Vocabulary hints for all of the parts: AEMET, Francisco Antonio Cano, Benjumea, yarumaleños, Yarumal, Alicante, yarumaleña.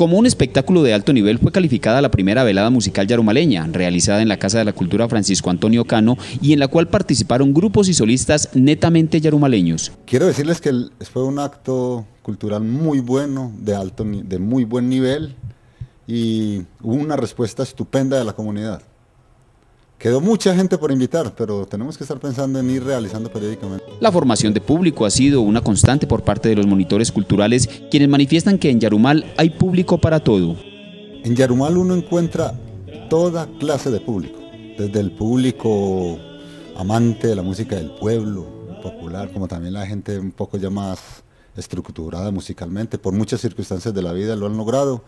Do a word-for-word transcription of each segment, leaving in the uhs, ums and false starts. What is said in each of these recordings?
Como un espectáculo de alto nivel fue calificada la primera velada musical yarumaleña, realizada en la Casa de la Cultura Francisco Antonio Cano y en la cual participaron grupos y solistas netamente yarumaleños. Quiero decirles que fue un acto cultural muy bueno, de, alto, de muy buen nivel, y hubo una respuesta estupenda de la comunidad. Quedó mucha gente por invitar, pero tenemos que estar pensando en ir realizando periódicamente. La formación de público ha sido una constante por parte de los monitores culturales, quienes manifiestan que en Yarumal hay público para todo. En Yarumal uno encuentra toda clase de público, desde el público amante de la música del pueblo, popular, como también la gente un poco ya más estructurada musicalmente. Por muchas circunstancias de la vida lo han logrado,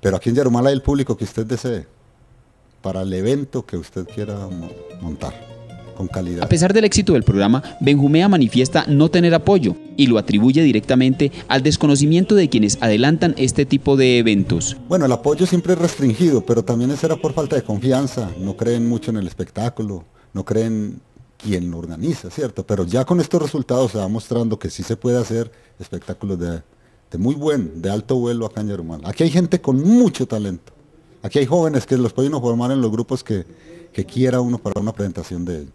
pero aquí en Yarumal hay el público que usted desee, para el evento que usted quiera montar, con calidad. A pesar del éxito del programa, Benjumea manifiesta no tener apoyo y lo atribuye directamente al desconocimiento de quienes adelantan este tipo de eventos. Bueno, el apoyo siempre es restringido, pero también eso era por falta de confianza, no creen mucho en el espectáculo, no creen quien lo organiza, ¿cierto? Pero ya con estos resultados se va mostrando que sí se puede hacer espectáculos de, de muy buen, de alto vuelo acá en Yarumal. Aquí hay gente con mucho talento. Aquí hay jóvenes que los pueden formar en los grupos que, que quiera uno para una presentación de ellos.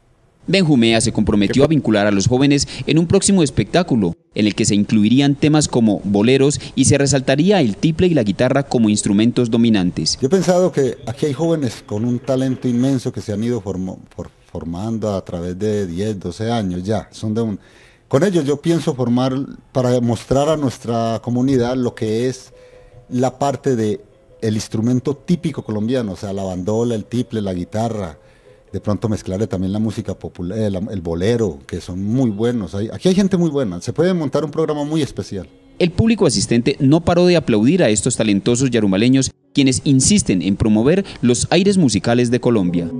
Benjumea se comprometió a vincular a los jóvenes en un próximo espectáculo, en el que se incluirían temas como boleros y se resaltaría el tiple y la guitarra como instrumentos dominantes. Yo he pensado que aquí hay jóvenes con un talento inmenso que se han ido form for formando a través de diez, doce años ya. Son de un... Con ellos yo pienso formar para mostrar a nuestra comunidad lo que es la parte de el instrumento típico colombiano, o sea, la bandola, el tiple, la guitarra, de pronto mezclarle también la música popular, el, el bolero, que son muy buenos. Hay, aquí hay gente muy buena, se puede montar un programa muy especial. El público asistente no paró de aplaudir a estos talentosos yarumaleños, quienes insisten en promover los aires musicales de Colombia.